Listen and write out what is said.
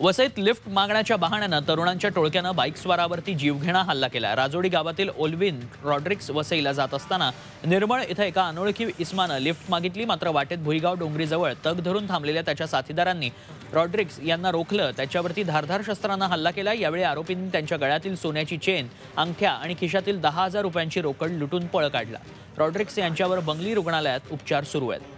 वसईत lift मागण्याच्या बहाण्याने तरुणांच्या टोळक्याने बाईकस्वारावरती जीवघेणा हल्ला केला। राजोडी गावातील ओल्विन रॉड्रिग्स वसईला जात असताना निर्मळ इथे एका अनोळखी इसमाने लिफ्ट मागितली, मात्र वाटेत भुईगाव डोंगरी जवळ तग धरून थांबलेल्या त्याच्या साथीदारांनी रॉड्रिग्स यांना रोखलं। त्याच्यावरती धारधार शस्त्रांना हल्ला केला। यावेळी आरोपींनी त्यांच्या गळ्यातील सोन्याची चेन, अंगठ्या आणि खिशातील 10,000 रुपयांची रोकड लुटून पळ काढला। रॉड्रिग्स यांच्यावर बंगली रुग्णालयात उपचार सुरू आहेत।